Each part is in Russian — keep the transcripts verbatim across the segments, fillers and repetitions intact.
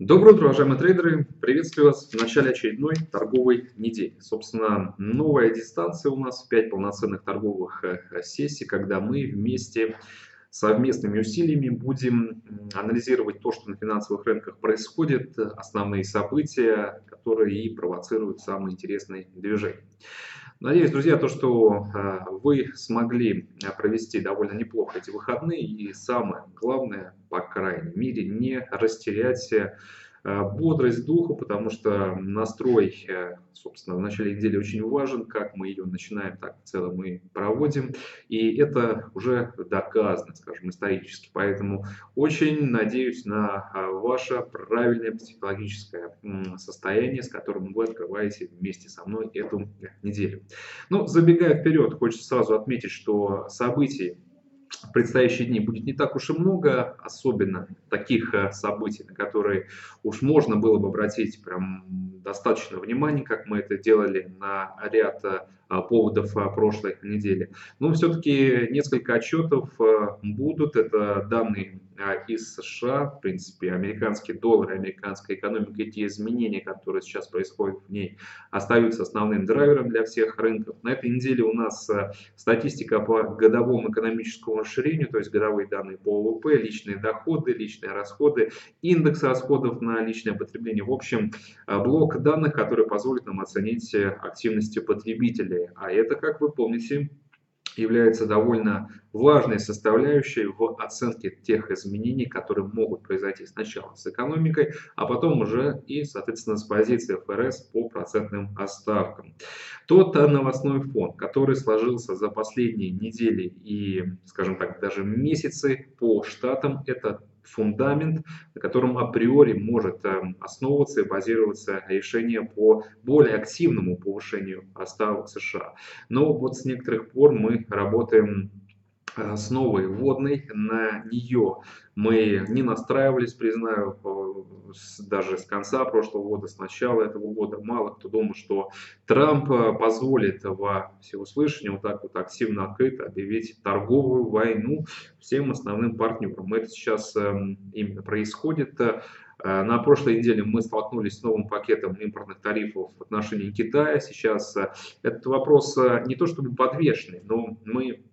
Доброе утро, уважаемые трейдеры! Приветствую вас в начале очередной торговой недели. Собственно, новая дистанция у нас, пять полноценных торговых сессий, когда мы вместе совместными усилиями будем анализировать то, что на финансовых рынках происходит, основные события, которые и провоцируют самые интересные движения. Надеюсь, друзья, то, что вы смогли провести довольно неплохо эти выходные, и самое главное, по крайней мере, не растерять бодрость духа, потому что настрой, собственно, в начале недели очень важен, как мы ее начинаем, так в целом мы проводим, и это уже доказано, скажем, исторически, поэтому очень надеюсь на ваше правильное психологическое состояние, с которым вы открываете вместе со мной эту неделю. Но забегая вперед, хочется сразу отметить, что событий в предстоящие дни будет не так уж и много, особенно таких событий, на которые уж можно было бы обратить прям достаточно внимания, как мы это делали на ряд поводов прошлой недели. Но все-таки несколько отчетов будут, это данные из США, в принципе, американский доллар, американская экономика и те изменения, которые сейчас происходят в ней, остаются основным драйвером для всех рынков. На этой неделе у нас статистика по годовому экономическому расширению, то есть годовые данные по ВВП, личные доходы, личные расходы, индекс расходов на личное потребление. В общем, блок данных, который позволит нам оценить активность потребителей. А это, как вы помните, является довольно важной составляющей в оценке тех изменений, которые могут произойти сначала с экономикой, а потом уже и, соответственно, с позиции ФРС по процентным ставкам. Тот новостной фон, который сложился за последние недели и, скажем так, даже месяцы по штатам, это фундамент, на котором априори может основываться и базироваться решение по более активному повышению ставок США. Но вот с некоторых пор мы работаем с новой вводной, на нее мы не настраивались, признаю, даже с конца прошлого года, с начала этого года. Мало кто думал, что Трамп позволит во всеуслышание вот так вот активно открыто объявить торговую войну всем основным партнерам. Это сейчас именно происходит. На прошлой неделе мы столкнулись с новым пакетом импортных тарифов в отношении Китая. Сейчас этот вопрос не то чтобы подвешенный, но мы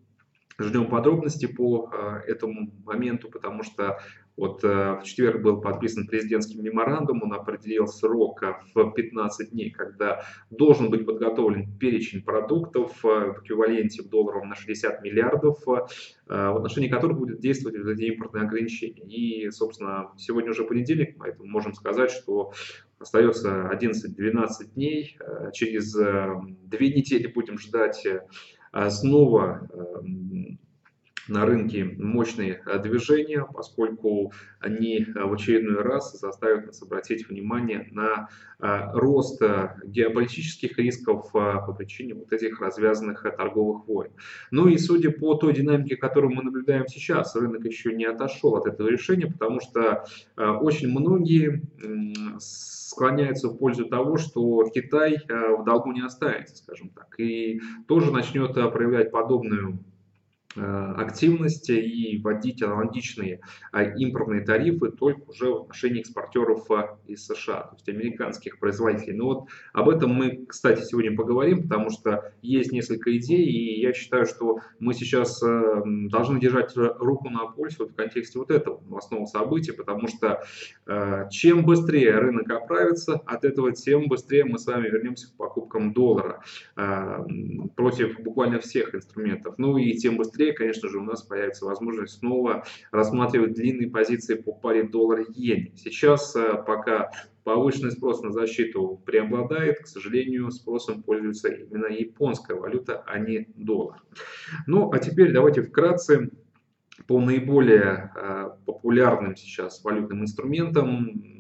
ждем подробности по этому моменту, потому что вот в четверг был подписан президентский меморандум, он определил срок в пятнадцать дней, когда должен быть подготовлен перечень продуктов в эквиваленте в долларах на шестьдесят миллиардов, в отношении которых будут действовать эти импортные ограничения. И, собственно, сегодня уже понедельник, поэтому можем сказать, что остается одиннадцать-двенадцать дней, через две недели будем ждать снова на рынке мощные движения, поскольку они в очередной раз заставят нас обратить внимание на рост геополитических рисков по причине вот этих развязанных торговых войн. Ну и судя по той динамике, которую мы наблюдаем сейчас, рынок еще не отошел от этого решения, потому что очень многие склоняются в пользу того, что Китай в долгу не останется, скажем так, и тоже начнет проявлять подобную активности и вводить аналогичные импортные тарифы только уже в отношении экспортеров из США, то есть американских производителей. Но вот об этом мы, кстати, сегодня поговорим, потому что есть несколько идей, и я считаю, что мы сейчас должны держать руку на пульсе вот в контексте вот этого новостного события, потому что чем быстрее рынок оправится от этого, тем быстрее мы с вами вернемся к покупкам доллара против буквально всех инструментов. Ну и тем быстрее, конечно же, у нас появится возможность снова рассматривать длинные позиции по паре доллар-иен. Сейчас пока повышенный спрос на защиту преобладает, к сожалению, спросом пользуется именно японская валюта, а не доллар. Ну, а теперь давайте вкратце по наиболее популярным сейчас валютным инструментам,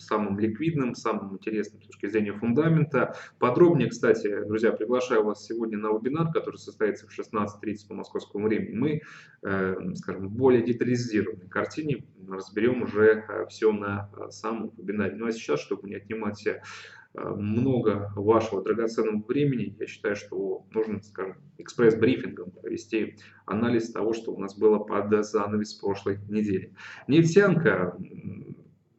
самым ликвидным, самым интересным с точки зрения фундамента. Подробнее, кстати, друзья, приглашаю вас сегодня на вебинар, который состоится в шестнадцать тридцать по московскому времени. Мы, э, скажем, в более детализированной картине разберем уже все на самом вебинаре. Ну а сейчас, чтобы не отнимать много вашего драгоценного времени, я считаю, что нужно, скажем, экспресс-брифингом провести анализ того, что у нас было под занавес прошлой недели. Нефтянка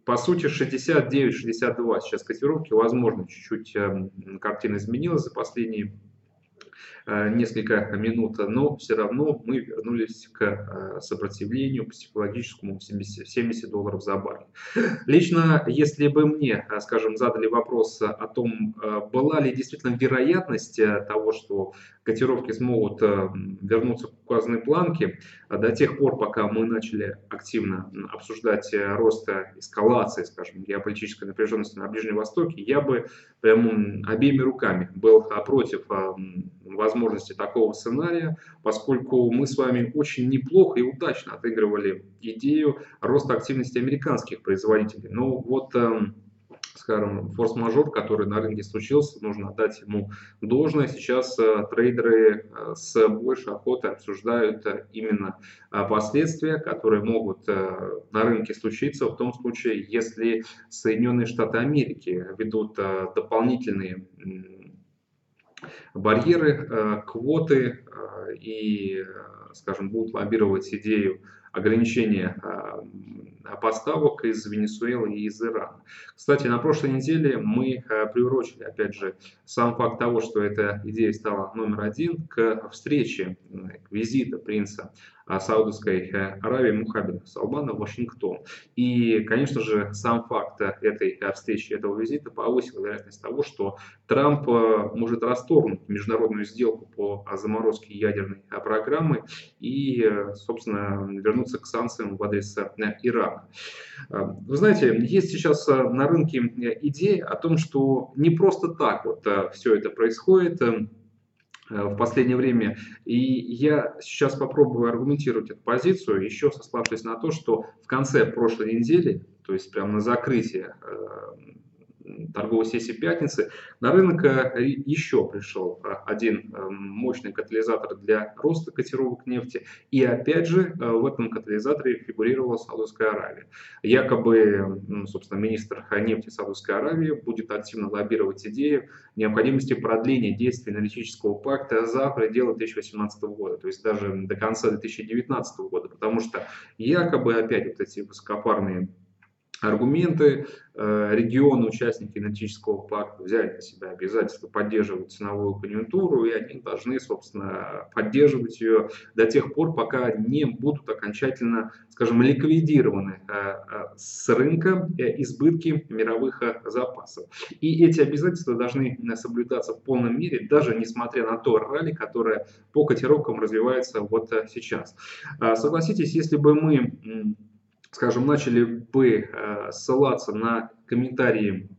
По сути, шестьдесят девять — шестьдесят два сейчас котировки, возможно, чуть-чуть картина изменилась за последние несколько минут, но все равно мы вернулись к сопротивлению по психологическому семьдесят долларов за баррель. Лично, если бы мне, скажем, задали вопрос о том, была ли действительно вероятность того, что котировки смогут вернуться к указанной планке, до тех пор, пока мы начали активно обсуждать рост эскалации, скажем, геополитической напряженности на Ближнем Востоке, я бы прям обеими руками был против возможности такого сценария, поскольку мы с вами очень неплохо и удачно отыгрывали идею роста активности американских производителей. Но вот, скажем, форс-мажор, который на рынке случился, нужно отдать ему должное. Сейчас трейдеры с большей охотой обсуждают именно последствия, которые могут на рынке случиться в том случае, если Соединенные Штаты Америки ведут дополнительные барьеры, квоты и, скажем, будут лоббировать идею ограничения поставок из Венесуэлы и из Ирана. Кстати, на прошлой неделе мы приурочили, опять же, сам факт того, что эта идея стала номер один, к встрече, к визиту принца Саудовской Аравии Мухаммеда Салбана в Вашингтон. И, конечно же, сам факт этой встречи, этого визита повысил вероятность того, что Трамп может расторгнуть международную сделку по заморозке ядерной программы и, собственно, вернуться к санкциям в адрес Ирана. Вы знаете, есть сейчас на рынке идея о том, что не просто так вот все это происходит в последнее время, и я сейчас попробую аргументировать эту позицию, еще сославшись на то, что в конце прошлой недели, то есть прямо на закрытие торговой сессии пятницы, на рынок еще пришел один мощный катализатор для роста котировок нефти. И опять же в этом катализаторе фигурировала Саудовская Аравия. Якобы, собственно, министр нефти Саудовской Аравии будет активно лоббировать идею необходимости продления действия энергетического пакта за пределы две тысячи восемнадцатого года, то есть даже до конца две тысячи девятнадцатого года, потому что якобы опять вот эти высокопарные аргументы: регионы, участники энергетического пакта, взяли на себя обязательство поддерживать ценовую конъюнктуру, и они должны, собственно, поддерживать ее до тех пор, пока не будут окончательно, скажем, ликвидированы с рынка избытки мировых запасов. И эти обязательства должны соблюдаться в полном мере, даже несмотря на то ралли, которое по котировкам развивается вот сейчас. Согласитесь, если бы мы, скажем, начали бы э, ссылаться на комментарии,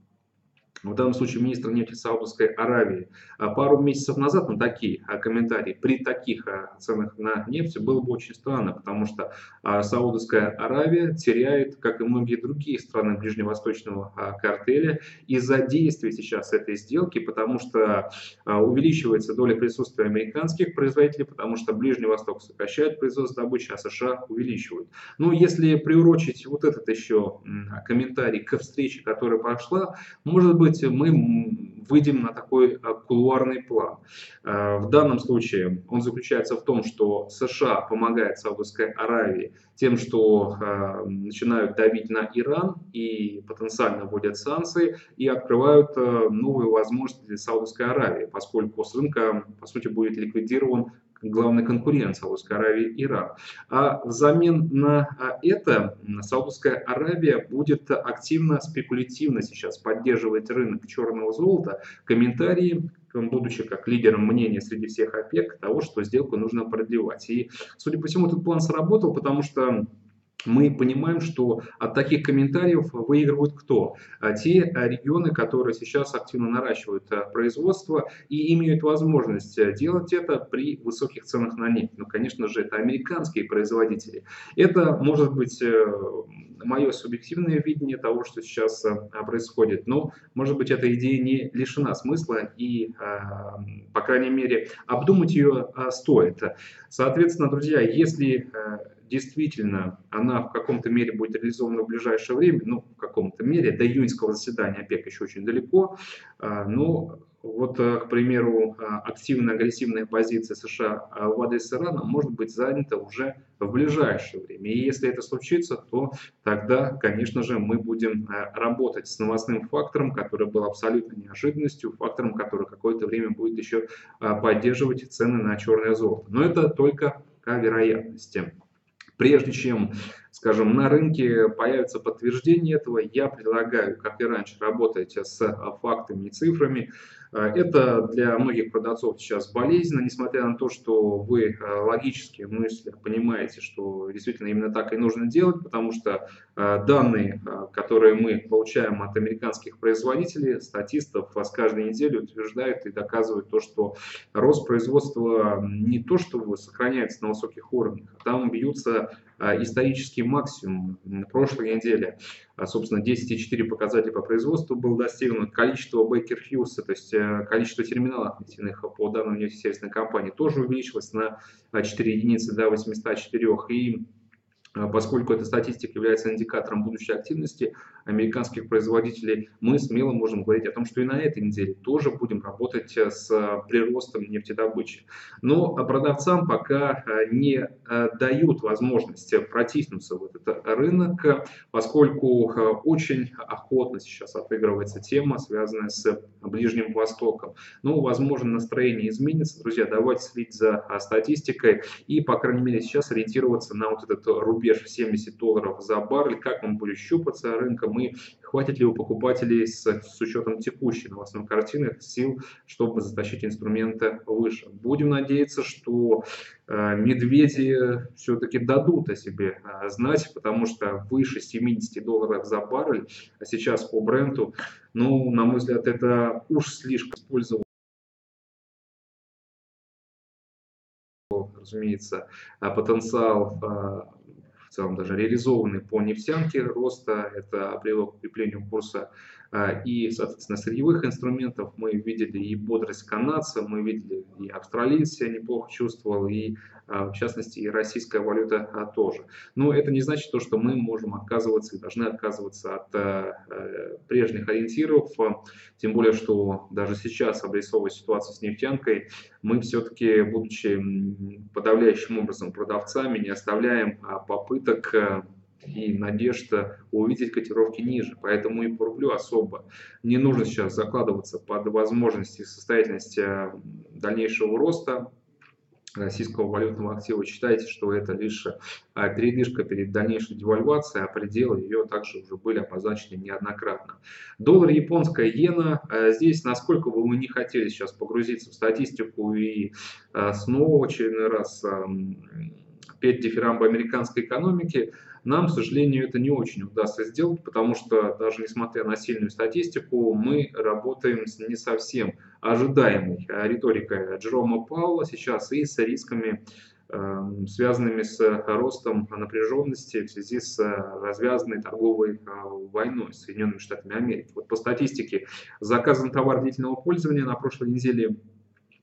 в данном случае министр нефти Саудовской Аравии, пару месяцев назад на такие комментарии, при таких ценах на нефть, было бы очень странно, потому что Саудовская Аравия теряет, как и многие другие страны ближневосточного картеля, из-за действий сейчас этой сделки, потому что увеличивается доля присутствия американских производителей, потому что Ближний Восток сокращает производство добычи, а США увеличивают. Но если приурочить вот этот еще комментарий к встрече, которая прошла, может быть, мы выйдем на такой кулуарный план. В данном случае он заключается в том, что США помогает Саудовской Аравии тем, что начинают давить на Иран и потенциально вводят санкции, и открывают новые возможности для Саудовской Аравии, поскольку с рынка, по сути, будет ликвидирован главный конкурент Саудовской Аравии – Иран. А взамен на это Саудовская Аравия будет активно, спекулятивно сейчас поддерживать рынок черного золота. Комментарии, будучи как лидером мнения среди всех ОПЕК, того, что сделку нужно продлевать. И, судя по всему, этот план сработал, потому что мы понимаем, что от таких комментариев выигрывают кто? Те регионы, которые сейчас активно наращивают производство и имеют возможность делать это при высоких ценах на нефть. Ну, конечно же, это американские производители. Это может быть мое субъективное видение того, что сейчас происходит. Но, может быть, эта идея не лишена смысла и, по крайней мере, обдумать ее стоит. Соответственно, друзья, если действительно она в каком-то мере будет реализована в ближайшее время, ну, в каком-то мере, до июньского заседания ОПЕК еще очень далеко, но Вот, к примеру, активно-агрессивная позиция США в адрес Ирана может быть занята уже в ближайшее время. И если это случится, то тогда, конечно же, мы будем работать с новостным фактором, который был абсолютно неожиданностью, фактором, который какое-то время будет еще поддерживать цены на черное золото. Но это только по вероятности. Прежде чем, скажем, на рынке появится подтверждение этого, я предлагаю, как и раньше, работать с фактами и цифрами. Это для многих продавцов сейчас болезненно, несмотря на то, что вы логически мысли понимаете, что действительно именно так и нужно делать, потому что данные, которые мы получаем от американских производителей, статистов, с каждой недели утверждают и доказывают то, что рост производства не то, что сохраняется на высоких уровнях, а там бьются исторический максимум. На прошлой неделе, собственно, десять и четыре показателя по производству был достигнут. Количество Baker Hughes, то есть количество терминалов, нефтяных по данным нефтесельской компании, тоже увеличилось на четыре единицы до восьмисот четырёх. И поскольку эта статистика является индикатором будущей активности американских производителей, мы смело можем говорить о том, что и на этой неделе тоже будем работать с приростом нефтедобычи. Но продавцам пока не дают возможности протиснуться в этот рынок, поскольку очень охотно сейчас отыгрывается тема, связанная с Ближним Востоком. Но, возможно, настроение изменится. Друзья, давайте следить за статистикой и, по крайней мере, сейчас ориентироваться на вот этот рубеж. Рубеж семьдесят долларов за баррель, как он будет щупаться рынком и хватит ли у покупателей с, с учетом текущей новостной картины сил, чтобы затащить инструменты выше. Будем надеяться, что э, медведи все-таки дадут о себе э, знать, потому что выше семидесяти долларов за баррель, а сейчас по бренду, ну, на мой взгляд, это уж слишком использовано. Разумеется, потенциал в целом даже реализованный по нефтянке роста, это привело к укреплению курса и, соответственно, сырьевых инструментов. Мы видели и бодрость канадца, мы видели и австралиец себя неплохо чувствовал, и, в частности, и российская валюта тоже. Но это не значит то, что мы можем отказываться и должны отказываться от прежних ориентиров, тем более, что даже сейчас, обрисовывая ситуацию с нефтянкой, мы все-таки, будучи подавляющим образом продавцами, не оставляем попыток и надежда увидеть котировки ниже. Поэтому и по рублю особо не нужно сейчас закладываться под возможности и состоятельность дальнейшего роста российского валютного актива. Считайте, что это лишь передышка перед дальнейшей девальвацией, а пределы ее также уже были обозначены неоднократно. Доллар, японская иена. Здесь, насколько бы мы не хотели сейчас погрузиться в статистику и снова в очередной раз петь дифирамбы американской экономики, нам, к сожалению, это не очень удастся сделать, потому что даже несмотря на сильную статистику, мы работаем с не совсем ожидаемой риторикой Джерома Пауэлла сейчас и с рисками, связанными с ростом напряженности в связи с развязанной торговой войной с Соединенными Штатами Америки. Вот по статистике заказан товар длительного пользования на прошлой неделе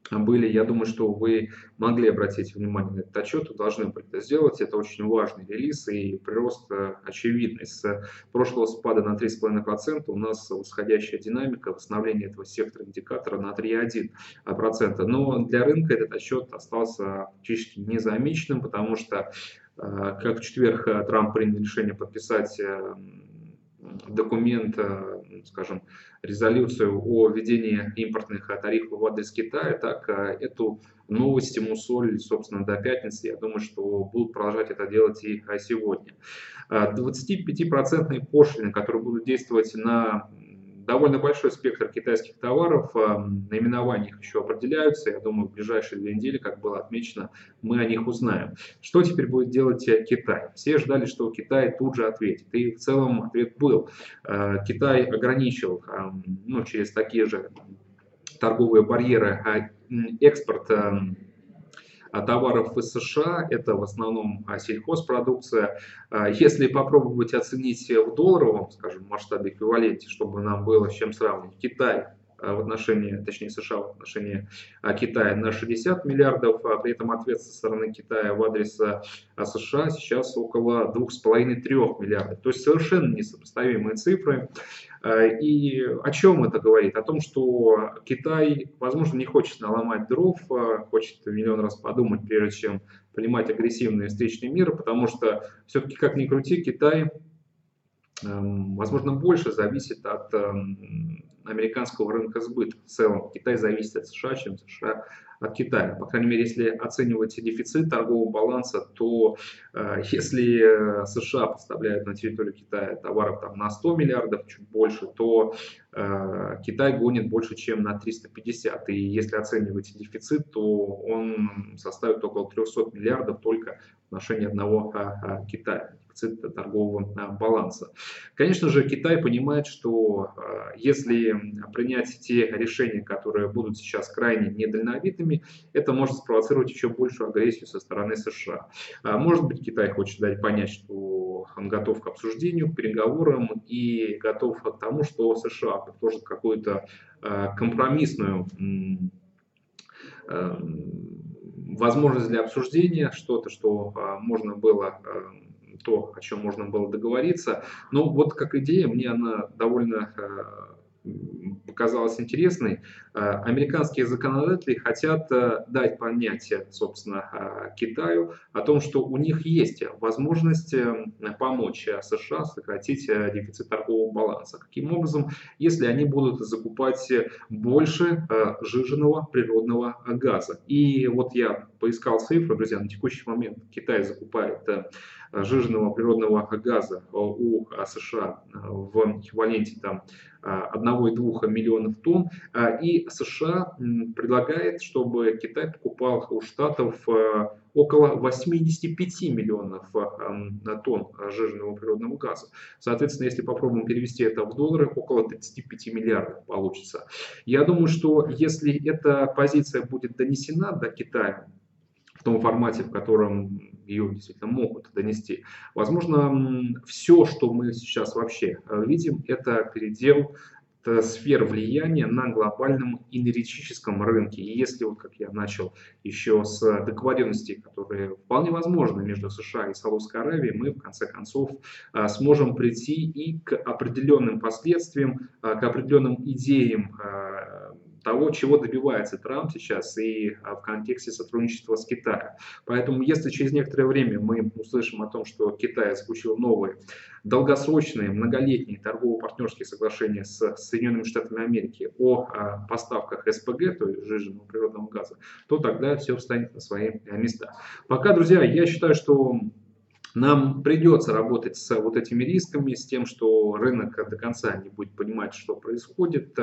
были, я думаю, что вы могли обратить внимание на этот отчет, должны были это сделать, это очень важный релиз и прирост очевидный. С прошлого спада на три и пять десятых процента у нас восходящая динамика, восстановление этого сектора индикатора на три и одна десятая процента, но для рынка этот отчет остался практически незамеченным, потому что как в четверг Трамп принял решение подписать документ, скажем, резолюцию о введении импортных тарифов в адрес Китая, так эту новость ему солили, собственно, до пятницы. Я думаю, что будут продолжать это делать и сегодня. двадцатипятипроцентные пошлины, которые будут действовать на довольно большой спектр китайских товаров, наименования их еще определяются. Я думаю, в ближайшие две недели, как было отмечено, мы о них узнаем. Что теперь будет делать Китай? Все ждали, что Китай тут же ответит. И в целом ответ был. Китай ограничил, ну, через такие же торговые барьеры экспорт товаров из США, это в основном сельхозпродукция. Если попробовать оценить в долларовом, скажем, масштабе эквиваленте, чтобы нам было с чем сравнить, Китай в отношении, точнее США в отношении Китая на шестьдесят миллиардов, а при этом ответ со стороны Китая в адрес США сейчас около двух с половиной — трёх миллиардов. То есть совершенно несопоставимые цифры. И о чем это говорит? О том, что Китай, возможно, не хочет наломать дров, хочет миллион раз подумать, прежде чем принимать агрессивные встречные меры, потому что все-таки, как ни крути, Китай, возможно, больше зависит от американского рынка сбыта. В целом Китай зависит от США, чем США от Китая. По крайней мере, если оценивать дефицит торгового баланса, то э, если США поставляют на территорию Китая товаров там, на сто миллиардов, чуть больше, то э, Китай гонит больше, чем на триста пятьдесят. И если оценивать дефицит, то он составит около трёхсот миллиардов только в отношении одного а, а, Китая. Торгового баланса. Конечно же, Китай понимает, что если принять те решения, которые будут сейчас крайне недальновидными, это может спровоцировать еще большую агрессию со стороны США. Может быть, Китай хочет дать понять, что он готов к обсуждению, к переговорам и готов к тому, что США предложит какую-то компромиссную возможность для обсуждения, что-то, что можно было... то, о чем можно было договориться. Но вот как идея, мне она довольно э, показалась интересной. Э, американские законодатели хотят э, дать понять, собственно, э, Китаю о том, что у них есть возможность э, помочь США сократить э, дефицит торгового баланса. Каким образом? Если они будут закупать больше э, сжиженного природного газа. И вот я поискал цифры, друзья, на текущий момент Китай закупает э, сжиженного природного газа у США в эквиваленте одного и двух миллионов тонн. И США предлагает, чтобы Китай покупал у Штатов около восьмидесяти пяти миллионов тонн сжиженного природного газа. Соответственно, если попробуем перевести это в доллары, около тридцати пяти миллиардов получится. Я думаю, что если эта позиция будет донесена до Китая, в том формате, в котором ее действительно могут донести. Возможно, все, что мы сейчас вообще видим, это передел сфер влияния на глобальном энергетическом рынке. И если, вот как я начал еще с договоренностей, которые вполне возможны между США и Саудовской Аравией, мы в конце концов сможем прийти и к определенным последствиям, к определенным идеям того, чего добивается Трамп сейчас и в контексте сотрудничества с Китаем. Поэтому, если через некоторое время мы услышим о том, что Китай заключил новые долгосрочные, многолетние торгово-партнерские соглашения с Соединенными Штатами Америки о поставках СПГ, то есть сжиженного природного газа, то тогда все встанет на свои места. Пока, друзья, я считаю, что... нам придется работать с вот этими рисками, с тем, что рынок до конца не будет понимать, что происходит.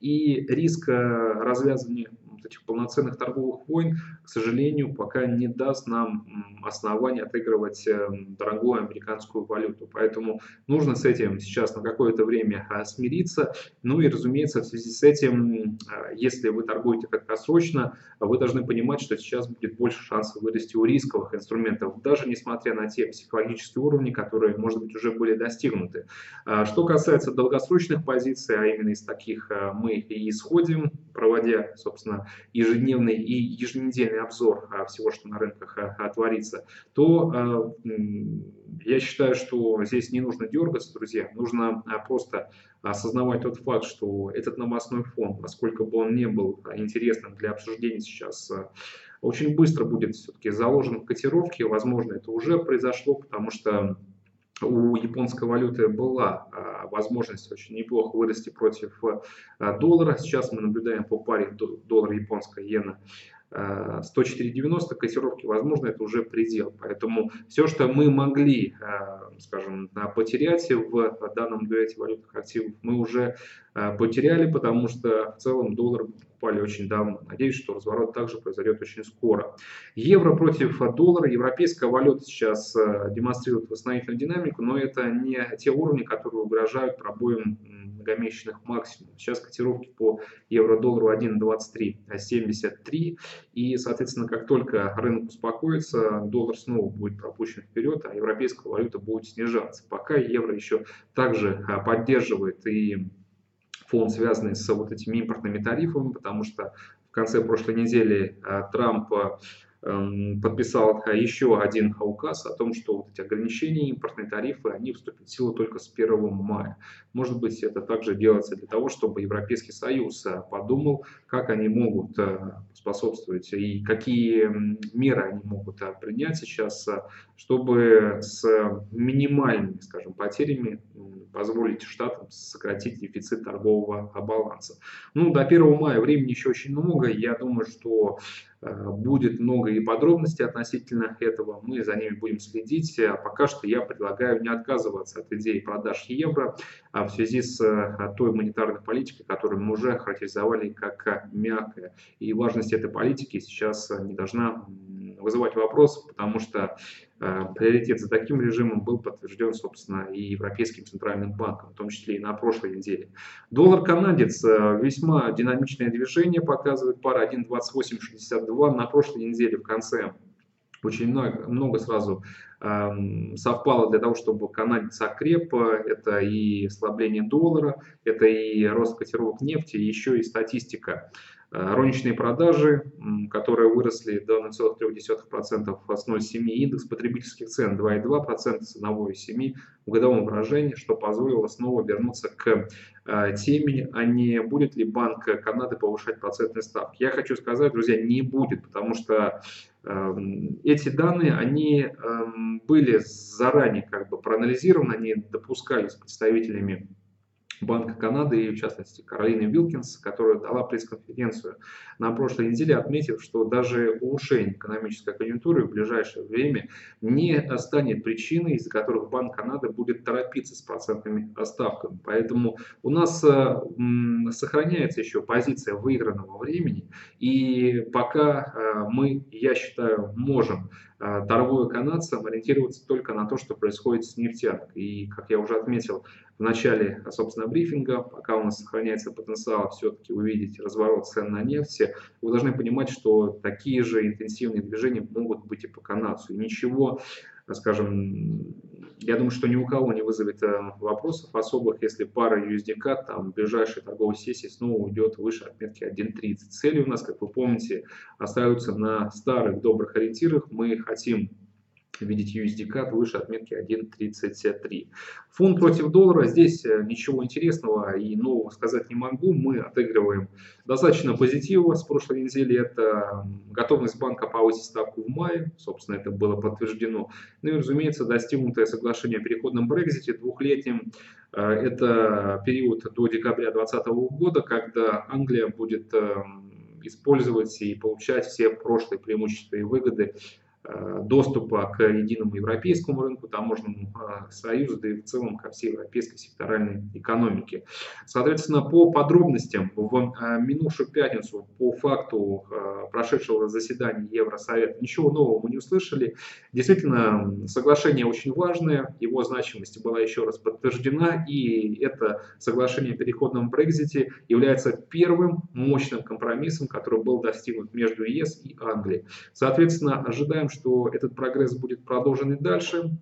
И риск развязывания вот этих полноценных торговых войн, к сожалению, пока не даст нам основания отыгрывать дорогую американскую валюту. Поэтому нужно с этим сейчас на какое-то время смириться. Ну и, разумеется, в связи с этим, если вы торгуете краткосрочно, вы должны понимать, что сейчас будет больше шансов вырасти у рисковых инструментов, даже несмотря на те психологические уровни, которые, может быть, уже были достигнуты. Что касается долгосрочных позиций, а именно из таких мы и исходим, проводя, собственно, ежедневный и еженедельный обзор всего, что на рынках творится, то я считаю, что здесь не нужно дергаться, друзья, нужно просто осознавать тот факт, что этот новостной фон, насколько бы он ни был интересным для обсуждения сейчас, очень быстро будет все-таки заложен в котировки. Возможно, это уже произошло, потому что у японской валюты была возможность очень неплохо вырасти против доллара. Сейчас мы наблюдаем по паре доллар-японская иена сто четыре девяносто, котировки, возможно, это уже предел. Поэтому все, что мы могли, скажем, потерять в данном дуэте валютных активов, мы уже потеряли, потому что в целом доллар покупали очень давно. Надеюсь, что разворот также произойдет очень скоро. Евро против доллара. Европейская валюта сейчас демонстрирует восстановительную динамику, но это не те уровни, которые угрожают пробоям многомесячных максимум. Сейчас котировки по евро-доллару один двадцать три семьдесят три. И, соответственно, как только рынок успокоится, доллар снова будет пропущен вперед, а европейская валюта будет снижаться. Пока евро еще также поддерживает и фон, связанный с вот этими импортными тарифами, потому что в конце прошлой недели Трамп подписал еще один указ о том, что вот эти ограничения, импортные тарифы, они вступят в силу только с первого мая. Может быть, это также делается для того, чтобы Европейский Союз подумал, как они могут способствовать и какие меры они могут принять сейчас, чтобы с минимальными, скажем, потерями позволить штатам сократить дефицит торгового баланса. Ну, до первого мая времени еще очень много, я думаю, что будет много и подробностей относительно этого, мы за ними будем следить. А пока что я предлагаю не отказываться от идеи продаж евро в связи с той монетарной политикой, которую мы уже характеризовали как мягкая. И важность этой политики сейчас не должна вызывать вопрос, потому что э, приоритет за таким режимом был подтвержден, собственно, и Европейским центральным банком, в том числе и на прошлой неделе. Доллар-канадец э, весьма динамичное движение показывает, пара один двадцать восемь шестьдесят два. На прошлой неделе в конце очень много, много сразу э, совпало для того, чтобы канадец окреп. Это и ослабление доллара, это и рост котировок нефти, еще и статистика. Розничные продажи, которые выросли до ноль целых три десятых процента с ноль целых семи десятых процента, индекс потребительских цен два и две десятых процента с одна целая семь десятых процента в годовом выражении, что позволило снова вернуться к теме, а не будет ли Банк Канады повышать процентные ставки. Я хочу сказать, друзья, не будет, потому что эти данные, они были заранее как бы проанализированы, они допускались представителями Банка Канады и, в частности, Каролины Вилкинс, которая дала пресс-конференцию на прошлой неделе, отметив, что даже улучшение экономической конъюнктуры в ближайшее время не станет причиной, из-за которых Банк Канады будет торопиться с процентными ставками. Поэтому у нас сохраняется еще позиция выигранного времени, и пока мы, я считаю, можем, торговые канадцам, ориентироваться только на то, что происходит с нефтянкой. И, как я уже отметил в начале, собственно, брифинга, пока у нас сохраняется потенциал все-таки увидеть разворот цен на нефть, вы должны понимать, что такие же интенсивные движения могут быть и по канадцу. И ничего, скажем, я думаю, что ни у кого не вызовет вопросов особых, если пара ю эс ди си там в ближайшей торговой сессии снова уйдет выше отметки один тридцать. Цели у нас, как вы помните, остаются на старых добрых ориентирах. Мы хотим видеть ю эс ди си выше отметки один тридцать три. Фунт против доллара. Здесь ничего интересного и нового сказать не могу. Мы отыгрываем достаточно позитива с прошлой недели. Это готовность банка повысить ставку в мае. Собственно, это было подтверждено. Ну и, разумеется, достигнутое соглашение о переходном Брексите двухлетнем. Это период до декабря две тысячи двадцатого года, когда Англия будет использовать и получать все прошлые преимущества и выгоды доступа к единому европейскому рынку, таможенному союзу, да и в целом ко всей европейской секторальной экономике. Соответственно, по подробностям, в минувшую пятницу по факту прошедшего заседания Евросовета ничего нового мы не услышали. Действительно, соглашение очень важное, его значимость была еще раз подтверждена, и это соглашение о переходном Брексите является первым мощным компромиссом, который был достигнут между ЕС и Англией. Соответственно, ожидаем, что этот прогресс будет продолжен и дальше.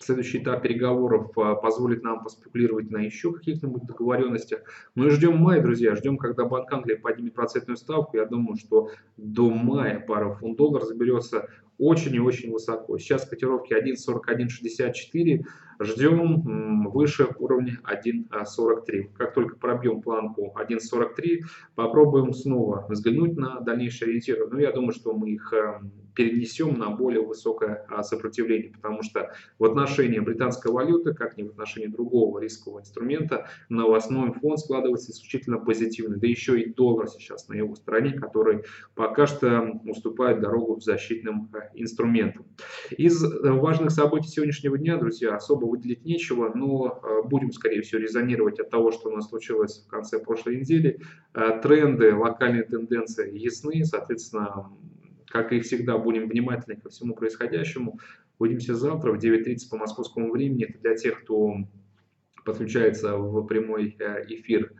Следующий этап переговоров позволит нам поспекулировать на еще каких-нибудь договоренностях. Ну и ждем мая, друзья, ждем, когда Банк Англии поднимет процентную ставку. Я думаю, что до мая пара фунт-доллар заберется очень и очень высоко. Сейчас котировки один сорок один шестьдесят четыре, ждем выше уровня один сорок три. Как только пробьем планку один сорок три, попробуем снова взглянуть на дальнейшие ориентиры. Но я думаю, что мы их перенесем на более высокое сопротивление, потому что в отношении британской валюты, как ни в отношении другого рискового инструмента, новостной фон складывается исключительно позитивно. Да еще и доллар сейчас на его стороне, который пока что уступает дорогу защитным инструментам. Из важных событий сегодняшнего дня, друзья, особо выделить нечего, но будем, скорее всего, резонировать от того, что у нас случилось в конце прошлой недели. Тренды, локальные тенденции ясны, соответственно, как и всегда, будем внимательны ко всему происходящему. Увидимся завтра в девять тридцать по московскому времени. Это для тех, кто подключается в прямой эфир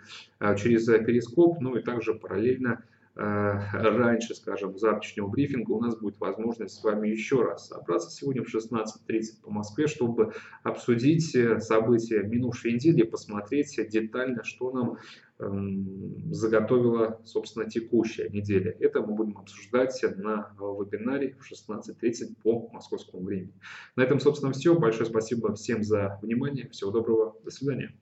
через перископ, ну и также параллельно раньше, скажем, завтрашнего брифинга у нас будет возможность с вами еще раз собраться сегодня в шестнадцать тридцать по Москве, чтобы обсудить события минувшей недели, посмотреть детально, что нам эм, заготовила, собственно, текущая неделя. Это мы будем обсуждать на вебинаре в шестнадцать тридцать по московскому времени. На этом, собственно, все. Большое спасибо всем за внимание. Всего доброго. До свидания.